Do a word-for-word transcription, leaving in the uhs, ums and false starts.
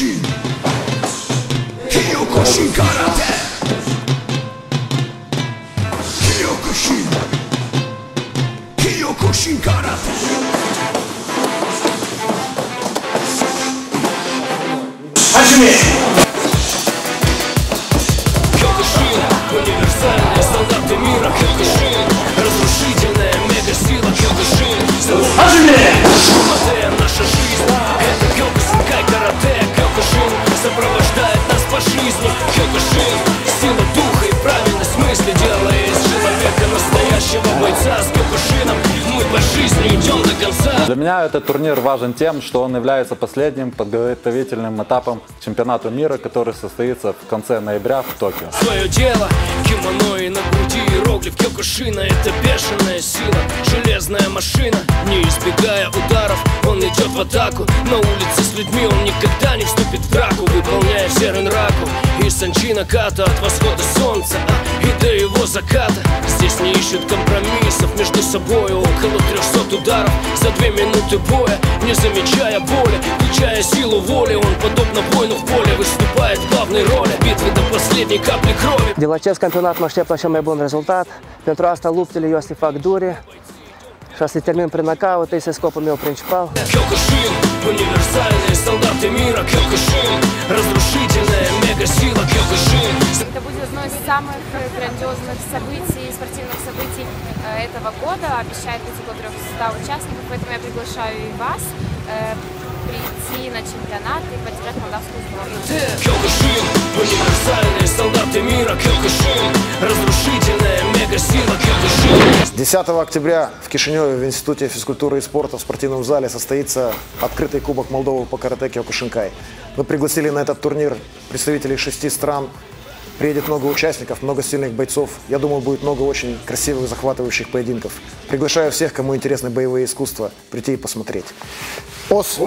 Кёкусин, Киокушин карате, Кёкусин, Киокушин карате. Отжми! Кёкусин, универсальные стандарты мира. Кёкусин, разрушительная мегасила. Кёкусин, отжми! Наша жизнь. Это Киокушинкай карате. Кёкусин сопровождает нас по жизни. Кёкусин, сила духа и правильность мысли делает человека настоящего бойца. С Кёкусином мы по жизни идем до конца. Для меня этот турнир важен тем, что он является последним подготовительным этапом к чемпионату мира, который состоится в конце ноября в Токио. Своё дело, кимоно и на груди иероглиф Кёкушина. Это бешеная сила, железная машина. Не избегая ударов, он идет в атаку. На улице с людьми он никогда не вступит в драку, выполняя все ренраку и санчина ката от восхода солнца а, и до его заката. Здесь не ищут компромиссов между собой. Около трехсот ударов за две минуты боя, не замечая боли, включая силу воли. Он подобно воину в поле выступает в главной роли. Битвы до последней капли крови. Делачевский чемпионат масштаб чем я был результат. Пентраста луптили если факт дури. Шести термин при нокауте и с эскопом его принципал. Кёкусин, универсальные стандарты мира. Кёкусин, разрушительная мегасила. Кёкусин. Это будет одно из самых грандиозных событий, спортивных событий этого года. Обещает быть около трёхсот участников, поэтому я приглашаю и вас прийти на чемпионат и поддержать молдавскую сборную. Кёкусин, универсальные стандарты мира. Кёкусин, разрушительная мегасила. Кёкусин. десятого октября в Кишиневе в Институте физкультуры и спорта в спортивном зале состоится открытый кубок Молдовы по каратеке Киокушинкай. Мы пригласили на этот турнир представителей шести стран. Приедет много участников, много сильных бойцов. Я думаю, будет много очень красивых, захватывающих поединков. Приглашаю всех, кому интересны боевые искусства, прийти и посмотреть. Ос!